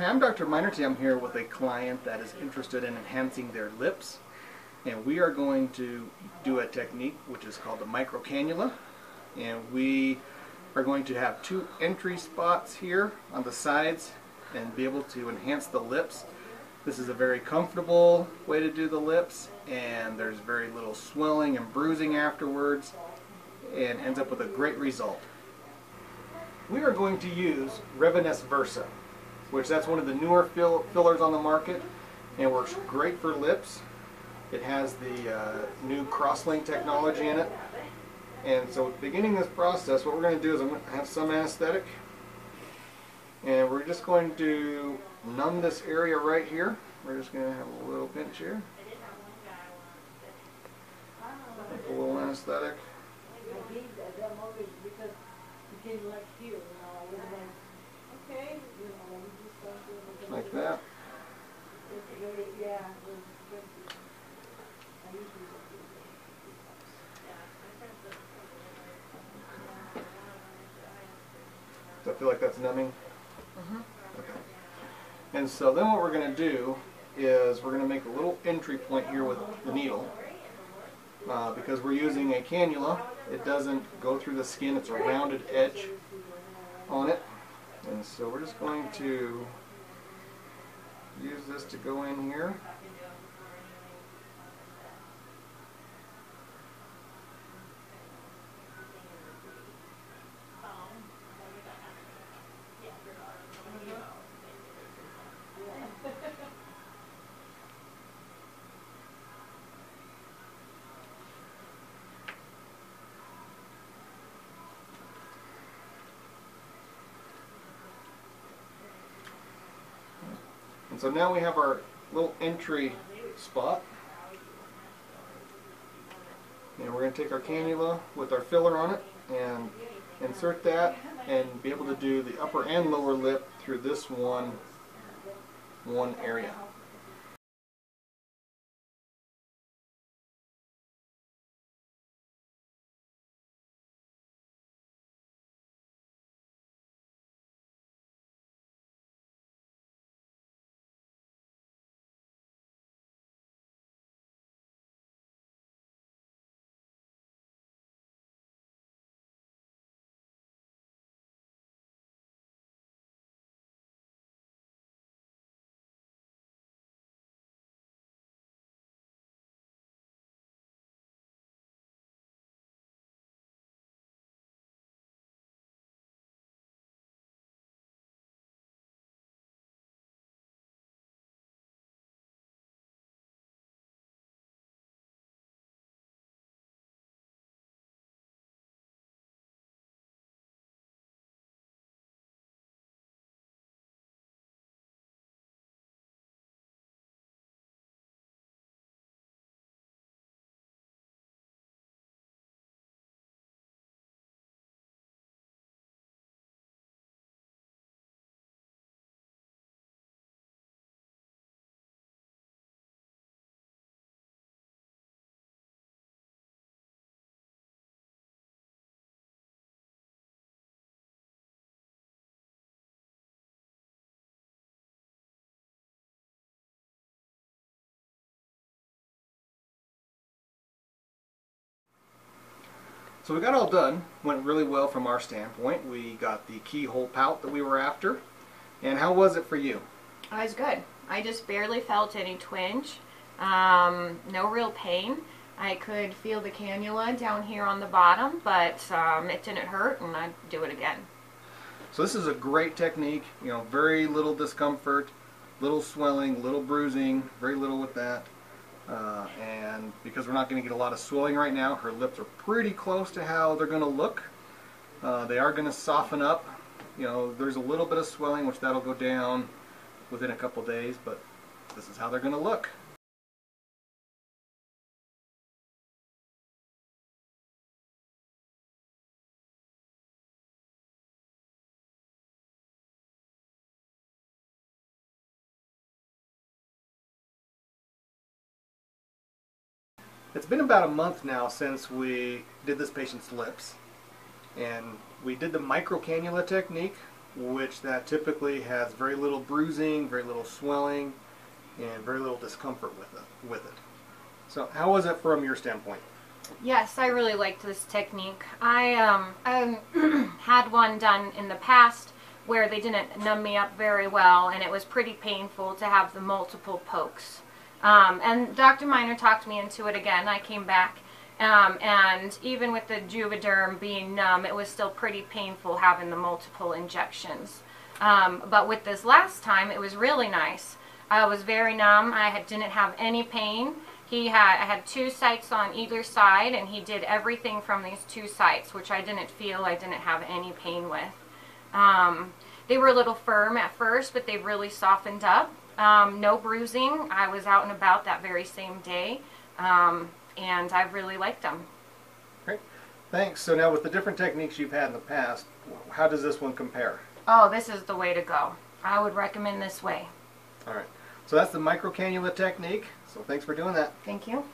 Hi, I'm Dr. Miner. Today I'm here with a client that is interested in enhancing their lips, and we are going to do a technique which is called the micro cannula, and we are going to have two entry spots here on the sides and be able to enhance the lips. This is a very comfortable way to do the lips, and there's very little swelling and bruising afterwards, and ends up with a great result. We are going to use Revanesse Versa, which that's one of the newer fillers on the market and works great for lips. It has the new cross-link technology in it. And so beginning this process, what we're going to do is I'm going to have some anesthetic, and we're just going to numb this area right here. We're just going to have a little pinch here. A little anesthetic. Like that. Does that feel like that's numbing? Mm-hmm. Okay. And so then what we're going to do is we're going to make a little entry point here with the needle. Because we're using a cannula, it doesn't go through the skin, it's a rounded edge on it. And so we're just going to use this to go in here. So now we have our little entry spot, and we're going to take our cannula with our filler on it and insert that and be able to do the upper and lower lip through this one area. So we got all done, went really well from our standpoint. We got the keyhole pout that we were after. And how was it for you? It was good. I just barely felt any twinge, no real pain. I could feel the cannula down here on the bottom, but it didn't hurt, and I'd do it again. So this is a great technique, you know, very little discomfort, little swelling, little bruising, very little with that. And because we're not going to get a lot of swelling right now, her lips are pretty close to how they're going to look. They are going to soften up. You know, there's a little bit of swelling, which that'll go down within a couple days, but this is how they're going to look. It's been about a month now since we did this patient's lips, and we did the microcannula technique, which that typically has very little bruising, very little swelling, and very little discomfort with it. So how was it from your standpoint? Yes, I really liked this technique. I had one done in the past where they didn't numb me up very well, and it was pretty painful to have the multiple pokes. And Dr. Miner talked me into it again. I came back, and even with the Juvederm being numb, it was still pretty painful having the multiple injections. But with this last time, it was really nice. I was very numb. I didn't have any pain. I had two sites on either side, and he did everything from these two sites, which I didn't feel, I didn't have any pain with. They were a little firm at first, but they really softened up. No bruising. I was out and about that very same day, and I really liked them. Great. Thanks. So now with the different techniques you've had in the past, how does this one compare? Oh, this is the way to go. I would recommend this way. All right. So that's the microcannula technique. So thanks for doing that. Thank you.